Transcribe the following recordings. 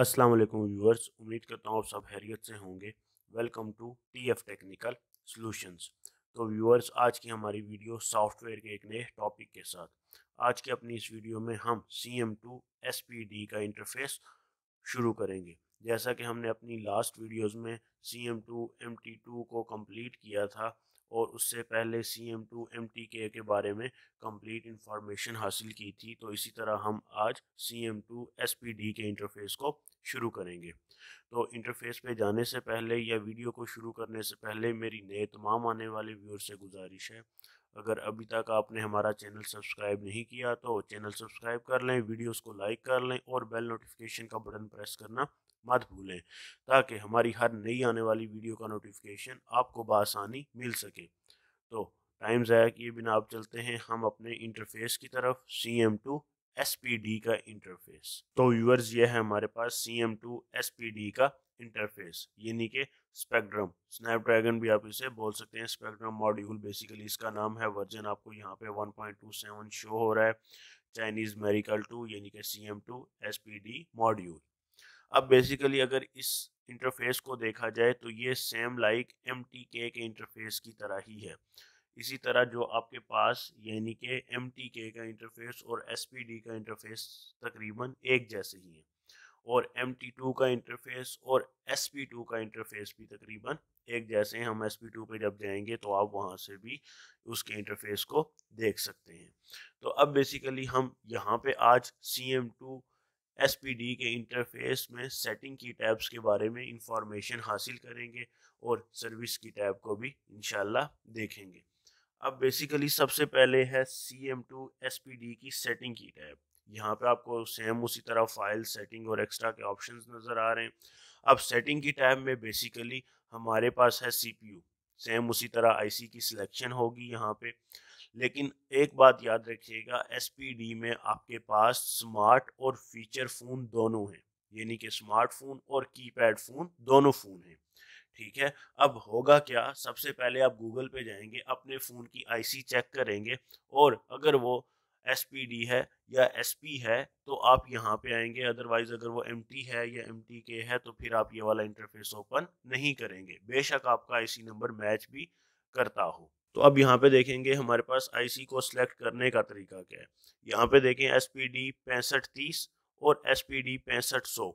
अस्सलाम वालेकुम व्यूअर्स, उम्मीद करता हूँ आप सब खैरियत से होंगे। Welcome to TF technical solutions. तो व्यूअर्स, आज की हमारी वीडियो सॉफ्टवेयर के एक नए टॉपिक के साथ, आज की अपनी इस वीडियो में हम CM2 SPD का इंटरफेस शुरू करेंगे। जैसा कि हमने अपनी लास्ट वीडियोस में CM2 MT2 को कंप्लीट किया था और उससे पहले CM2 MTK के बारे में कंप्लीट इंफॉर्मेशन हासिल की थी, तो इसी तरह हम आज CM2 SPD के इंटरफेस को शुरू करेंगे। तो इंटरफेस पे जाने से पहले या वीडियो को शुरू करने से पहले मेरी नए तमाम आने वाले व्यूअर से गुजारिश है, अगर अभी तक आपने हमारा चैनल सब्सक्राइब नहीं किया तो चैनल सब्सक्राइब कर लें, वीडियोस को लाइक कर लें और बेल नोटिफिकेशन का बटन प्रेस करना मत भूलें ताकि हमारी हर नई आने वाली वीडियो का नोटिफिकेशन आपको बआसानी मिल सके। तो टाइम ज़ाया किए बिना आप चलते हैं हम अपने इंटरफेस की तरफ, CM2 SPD का इंटरफेस। तो व्यूअर्स, ये है हमारे पास CM2 SPD का इंटरफेस, यानी कि स्पेक्ट्रम स्नैपड्रैगन भी आप इसे बोल सकते हैं। स्पेक्ट्रम मॉड्यूल बेसिकली इसका नाम है। वर्जन आपको यहाँ पे 1.27 शो हो रहा है, चाइनीज़ मेरिकल 2 यानी कि CM2 SPD मॉड्यूल। अब बेसिकली अगर इस इंटरफेस को देखा जाए तो ये सेम लाइक MTK के इंटरफेस की तरह ही है। इसी तरह जो आपके पास यानी कि MTK का इंटरफेस और SPD का इंटरफेस तकरीबन एक जैसे ही है और MT2 का इंटरफेस और SP2 का इंटरफेस भी तकरीबन एक जैसे हैं। हम SP2 पे जब जाएंगे तो आप वहां से भी उसके इंटरफेस को देख सकते हैं। तो अब बेसिकली हम यहाँ पे आज CM2 SPD के इंटरफेस में सेटिंग की टैब्स के बारे में इंफॉर्मेशन हासिल करेंगे और सर्विस की टैब को भी इंशाल्लाह देखेंगे। अब बेसिकली सबसे पहले है CM2 SPD की सेटिंग की टैब। यहाँ पे आपको सेम उसी तरह फाइल, सेटिंग और एक्स्ट्रा के ऑप्शंस नज़र आ रहे हैं। अब सेटिंग की टैब में बेसिकली हमारे पास है CPU, सेम उसी तरह IC की सिलेक्शन होगी यहाँ पे। लेकिन एक बात याद रखिएगा, SPD में आपके पास स्मार्ट और फीचर फ़ोन दोनों हैं, यानी कि स्मार्टफोन और कीपैड फ़ोन दोनों फ़ोन हैं, ठीक है। अब होगा क्या, सबसे पहले आप गूगल पे जाएंगे, अपने फ़ोन की IC चेक करेंगे और अगर वो SPD है या SP है तो आप यहाँ पे आएंगे, अदरवाइज़ अगर वो MT है या MTK है तो फिर आप ये वाला इंटरफेस ओपन नहीं करेंगे, बेशक आपका IC नंबर मैच भी करता हो। तो अब यहाँ पे देखेंगे हमारे पास IC को सिलेक्ट करने का तरीका क्या है। यहाँ पे देखें SPD 6530 और SPD 6500।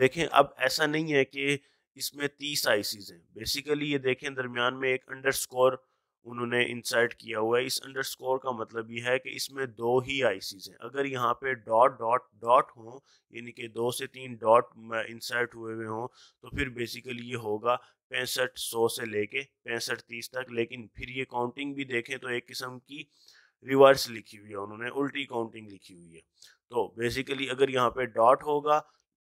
देखें, अब ऐसा नहीं है कि इसमें 30 ICs हैं। बेसिकली ये देखें, दरमियान में एक अंडरस्कोर उन्होंने इंसर्ट किया हुआ है। इस अंडरस्कोर का मतलब ये है कि इसमें 2 ही ICs हैं। अगर यहाँ पे डॉट डॉट डॉट हों, यानी कि 2 से 3 डॉट इंसर्ट हुए हुए हों, तो फिर बेसिकली ये होगा 6500 से लेके 6530 तक। लेकिन फिर ये काउंटिंग भी देखें तो एक किस्म की रिवर्स लिखी हुई है उन्होंने, उल्टी काउंटिंग लिखी हुई है। तो बेसिकली अगर यहाँ पे डॉट होगा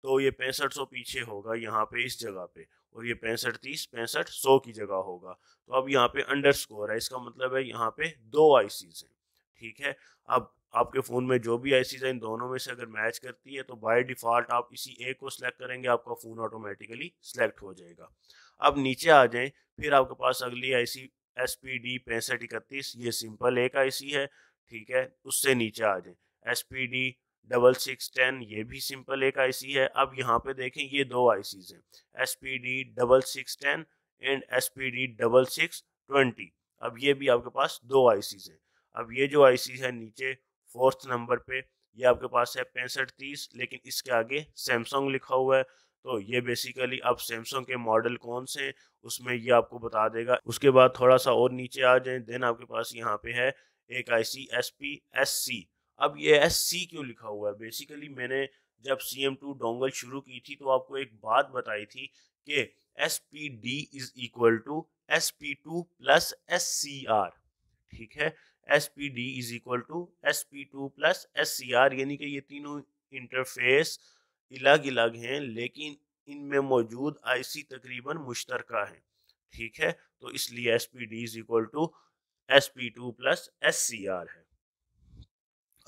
तो ये 6500 पीछे होगा यहाँ पे इस जगह पे, और ये 6530 6500 की जगह होगा। तो अब यहाँ पे अंडरस्कोर है, इसका मतलब है यहाँ पे 2 ICs हैं, ठीक है। अब आपके फ़ोन में जो भी ICs हैं, इन दोनों में से अगर मैच करती है तो बाय डिफ़ॉल्ट आप इसी एक को सिलेक्ट करेंगे, आपका फ़ोन ऑटोमेटिकली सिलेक्ट हो जाएगा। अब नीचे आ जाएं, फिर आपके पास अगली IC SPD 6531, ये सिंपल एक IC है, ठीक है। उससे नीचे आ जाएं, SPD 6610, ये भी सिंपल एक IC है। अब यहाँ पे देखें ये 2 ICs हैं, SPD 6610 एंड SPD 6620। अब ये भी आपके पास 2 ICs हैं। अब ये जो IC है नीचे 4th नंबर पे, ये आपके पास है 6530, लेकिन इसके आगे सैमसंग लिखा हुआ है, तो ये बेसिकली अब सैमसंग के मॉडल कौन से हैं उसमें ये आपको बता देगा। उसके बाद थोड़ा सा और नीचे आ जाए, देन आपके पास यहाँ पे है एक IC SP SC। अब ये SC क्यों लिखा हुआ है, बेसिकली मैंने जब CM2 डोंगल शुरू की थी तो आपको एक बात बताई थी कि SPD = SP2 + SCR, ठीक है। SPD = SP2 + SCR, यानी कि ये तीनों इंटरफेस अलग अलग हैं लेकिन इनमें मौजूद IC तकरीबन मुश्तरका है, ठीक है। तो इसलिए SPD = SP2 + SCR है।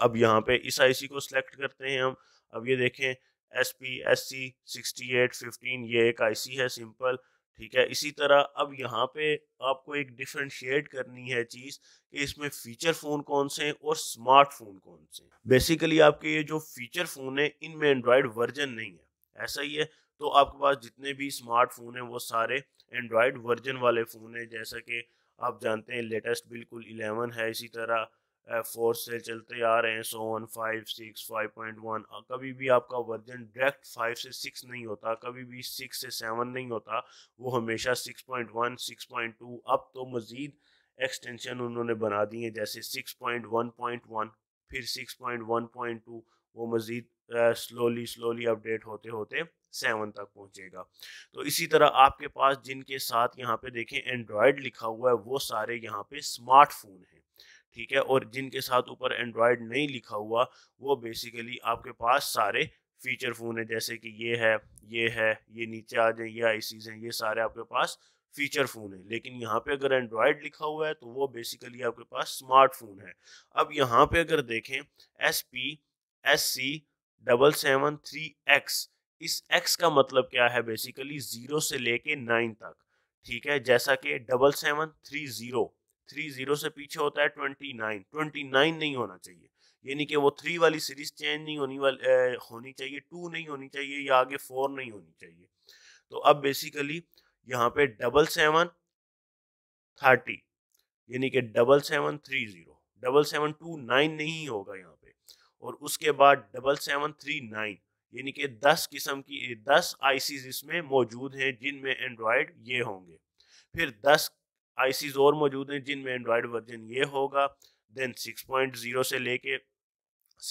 अब यहाँ पे इस IC को सिलेक्ट करते हैं हम। अब ये देखें SP SC 6815, ये एक IC है सिंपल, ठीक है। इसी तरह अब यहाँ पे आपको एक डिफरेंशिएट करनी है चीज़ कि इसमें फ़ीचर फ़ोन कौन से हैं और स्मार्टफोन कौन से हैं। बेसिकली आपके ये जो फ़ीचर फ़ोन है इनमें एंड्रॉयड वर्जन नहीं है, ऐसा ही है। तो आपके पास जितने भी स्मार्टफोन हैं वो सारे एंड्रॉयड वर्जन वाले फ़ोन हैं, जैसा कि आप जानते हैं लेटेस्ट बिल्कुल 11 है, इसी तरह 4 से चलते आ रहे हैं, सोन 5, 6, 5.1। कभी भी आपका वर्जन डायरेक्ट 5 से 6 नहीं होता, कभी भी 6 से 7 नहीं होता, वो हमेशा 6.1, 6.2। अब तो मज़ीद एक्सटेंशन उन्होंने बना दी है, जैसे 6.1.1, फिर 6.1.2, वो मज़ीद स्लोली अपडेट होते 7 तक पहुंचेगा। तो इसी तरह आपके पास जिनके साथ यहाँ पे देखें एंड्रॉयड लिखा हुआ है वो सारे यहाँ पे स्मार्टफोन हैं, ठीक है, और जिनके साथ ऊपर एंड्रॉयड नहीं लिखा हुआ वो बेसिकली आपके पास सारे फीचर फ़ोन है, जैसे कि ये है, ये नीचे आ जाए, ये आईसीज हैं, ये सारे आपके पास फीचर फ़ोन है। लेकिन यहाँ पे अगर एंड्रॉयड लिखा हुआ है तो वो बेसिकली आपके पास स्मार्टफोन है। अब यहाँ पे अगर देखें SP SC 773X, इस X का मतलब क्या है, बेसिकली 0 से लेके 9 तक, ठीक है, जैसा कि 7730 से पीछे होता है 29 नहीं होना चाहिए, यानी कि वो 3 वाली सीरीज चेंज नहीं होनी चाहिए, 2 नहीं होनी चाहिए या आगे 4 नहीं होनी चाहिए। तो अब बेसिकली यहाँ पे 7730 यानी कि 7730, 7729 नहीं होगा यहाँ पे, और उसके बाद 7739, यानी कि 10 आईसीज इसमें मौजूद हैं जिनमें एंड्रॉयड ये होंगे, फिर 10 आईसीज और मौजूद हैं जिनमें एंड्रॉयड वर्जन ये होगा, देन 6.0 से लेके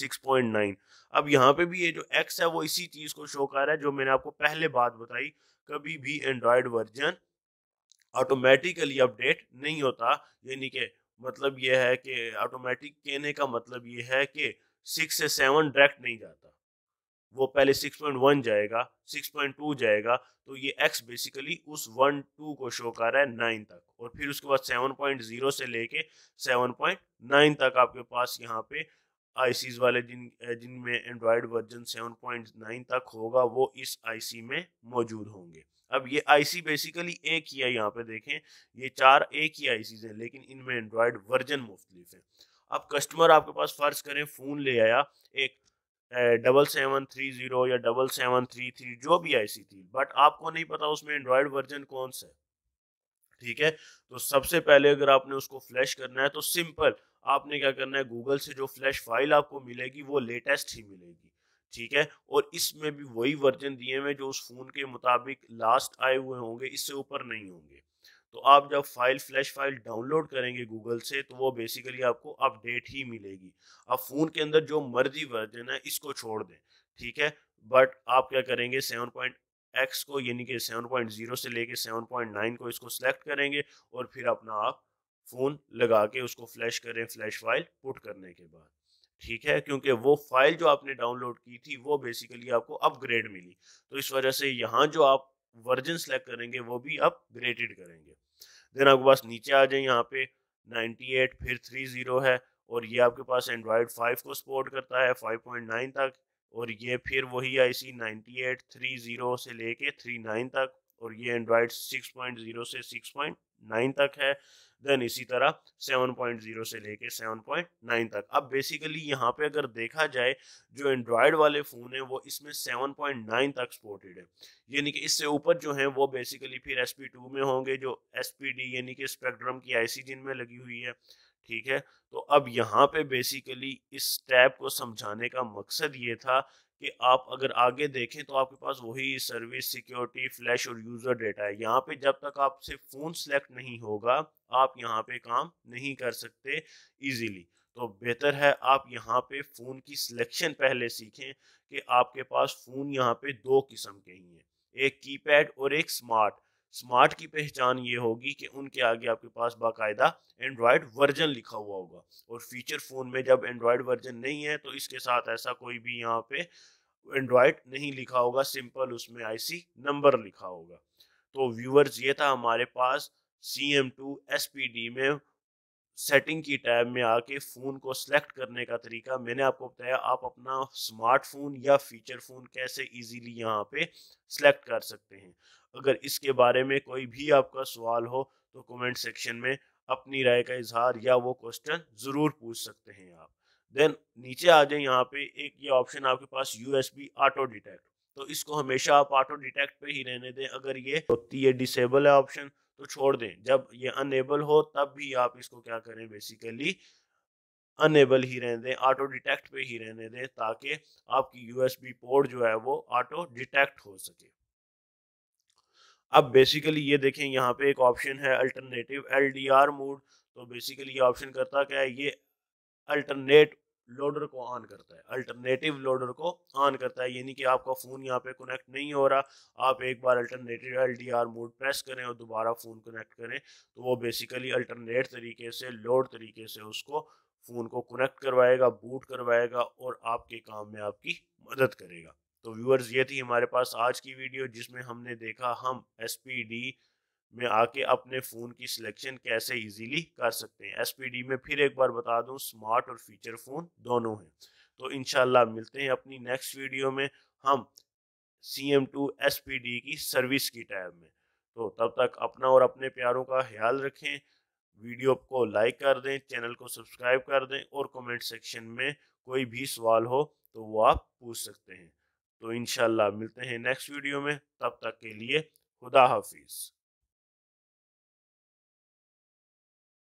6.9। अब यहाँ पे भी ये जो X है वो इसी चीज़ को शो कर रहा है जो मैंने आपको पहले बात बताई, कभी भी एंड्रॉयड वर्जन ऑटोमेटिकली अपडेट नहीं होता, यानी कि मतलब ये है कि ऑटोमेटिक कहने का मतलब ये है कि 6 से 7 डायरेक्ट नहीं जाता, वो पहले 6.1 जाएगा, 6.2 जाएगा। तो ये X बेसिकली उस 1, 2 को शो कर रहा है 9 तक, और फिर उसके बाद 7.0 से लेके 7.9 तक आपके पास यहाँ पे आईसीज वाले जिनमें एंड्रॉयड वर्जन 7.9 तक होगा वो इस आईसी में मौजूद होंगे। अब ये आईसी बेसिकली एक ही है, यहाँ पे देखें ये 4 एक ही आईसीज हैं, लेकिन इनमें एंड्रॉयड वर्जन मुख्तलिफ है। अब कस्टमर आपके पास फर्ज करें फ़ोन ले आया एक 7730 या 7733 जो भी आईसी थी, बट आपको नहीं पता उसमें एंड्रॉयड वर्जन कौन सा है, ठीक है। तो सबसे पहले अगर आपने उसको फ्लैश करना है तो सिंपल आपने क्या करना है, गूगल से जो फ्लैश फाइल आपको मिलेगी वो लेटेस्ट ही मिलेगी, ठीक है, और इसमें भी वही वर्जन दिए हुए जो उस फ़ोन के मुताबिक लास्ट आए हुए होंगे, इससे ऊपर नहीं होंगे। तो आप जब फ्लैश फाइल डाउनलोड करेंगे गूगल से तो वो बेसिकली आपको अपडेट ही मिलेगी। अब फ़ोन के अंदर जो मर्जी वर्जन है इसको छोड़ दें, ठीक है, बट आप क्या करेंगे 7.x को यानी कि 7.0 से लेके 7.9 को इसको सेलेक्ट करेंगे और फिर अपना आप फ़ोन लगा के उसको फ्लैश करें फ्लैश फाइल पुट करने के बाद, ठीक है, क्योंकि वो फाइल जो आपने डाउनलोड की थी वो बेसिकली आपको अपग्रेड मिली, तो इस वजह से यहाँ जो आप वर्जन सेलेक्ट करेंगे वो भी अपग्रेडेड करेंगे। देन आपके पास नीचे आ जाए यहाँ पे 98 फिर 30 है, और ये आपके पास एंड्रॉयड 5 को सपोर्ट करता है 5.9 तक, और ये फिर वही आईसी 98 30 से लेके 39 तक, और ये एंड्रॉयड 6.0 से 6.9 तक है, देन इसी तरह 7.0 से लेके 7.9 तक। अब बेसिकली यहाँ पे अगर देखा जाए जो एंड्रॉयड वाले फ़ोन हैं वो इसमें 7.9 तक सपोर्टेड है, यानी कि इससे ऊपर जो हैं वो बेसिकली फिर SP2 में होंगे, जो SPD यानी कि स्पेक्ट्रम की आईसी जिनमें लगी हुई है, ठीक है। तो अब यहाँ पे बेसिकली इस टैब को समझाने का मकसद ये था कि आप अगर आगे देखें तो आपके पास वही सर्विस, सिक्योरिटी, फ्लैश और यूज़र डेटा है। यहाँ पे जब तक आपसे फ़ोन सेलेक्ट नहीं होगा आप यहाँ पे काम नहीं कर सकते इजीली। तो बेहतर है आप यहाँ पे फ़ोन की सिलेक्शन पहले सीखें कि आपके पास फ़ोन यहाँ पे 2 किस्म के ही हैं, एक कीपैड और एक स्मार्ट की पहचान ये होगी कि उनके आगे आपके पास बाकायदा एंड्रॉयड वर्जन लिखा हुआ होगा, और फीचर फ़ोन में जब एंड्रॉयड वर्जन नहीं है तो इसके साथ ऐसा कोई भी यहाँ पे एंड्रॉयड नहीं लिखा होगा, सिंपल उसमें आईसी नंबर लिखा होगा। तो व्यूअर्स ये था हमारे पास CM2 SPD में सेटिंग की टैब में आके फ़ोन को सिलेक्ट करने का तरीका। मैंने आपको बताया आप अपना स्मार्टफोन या फीचर फ़ोन कैसे इजीली यहाँ पे सिलेक्ट कर सकते हैं। अगर इसके बारे में कोई भी आपका सवाल हो तो कमेंट सेक्शन में अपनी राय का इजहार या वो क्वेश्चन ज़रूर पूछ सकते हैं आप। देन नीचे आ जाए यहाँ पे एक ये ऑप्शन आपके पास USB ऑटो डिटेक्ट, तो इसको हमेशा आप ऑटो डिटेक्ट पे ही रहने दें। अगर ये डिसेबल है ऑप्शन तो छोड़ दें, जब ये अनेबल हो तब भी आप इसको क्या करें, बेसिकली अनेबल ही रहने दें, ऑटो डिटेक्ट पे ही रहने दें, ताकि आपकी यूएसबी पोर्ट जो है वो ऑटो डिटेक्ट हो सके। अब बेसिकली ये देखें, यहाँ पे एक ऑप्शन है अल्टरनेटिव एलडीआर मोड। तो बेसिकली ये ऑप्शन करता क्या है, ये अल्टरनेट लोडर को ऑन करता है, अल्टरनेटिव लोडर को ऑन करता है, यानी कि आपका फ़ोन यहाँ पे कनेक्ट नहीं हो रहा, आप एक बार अल्टरनेटिव एलडीआर मोड प्रेस करें और दोबारा फ़ोन कनेक्ट करें तो वो बेसिकली अल्टरनेट तरीके से, लोड तरीके से उसको फ़ोन को कनेक्ट करवाएगा, बूट करवाएगा और आपके काम में आपकी मदद करेगा। तो व्यूअर्स, ये थी हमारे पास आज की वीडियो जिसमें हमने देखा हम SPD में आके अपने फ़ोन की सिलेक्शन कैसे इजीली कर सकते हैं। SPD में फिर एक बार बता दूं, स्मार्ट और फीचर फ़ोन दोनों हैं। तो इंशाल्लाह मिलते हैं अपनी नेक्स्ट वीडियो में, हम CM2 SPD की सर्विस की टैब में। तो तब तक अपना और अपने प्यारों का ख्याल रखें, वीडियो को लाइक कर दें, चैनल को सब्सक्राइब कर दें और कमेंट सेक्शन में कोई भी सवाल हो तो वो आप पूछ सकते हैं। तो इंशाल्लाह मिलते हैं नेक्स्ट वीडियो में, तब तक के लिए खुदा हाफिज़।